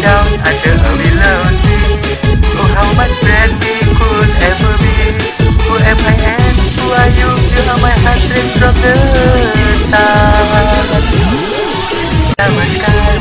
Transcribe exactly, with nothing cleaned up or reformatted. down under a willow tree. Oh, how much friend we could ever be. Who am I and who are you? You are my heart ripped from the stars. Summer sky.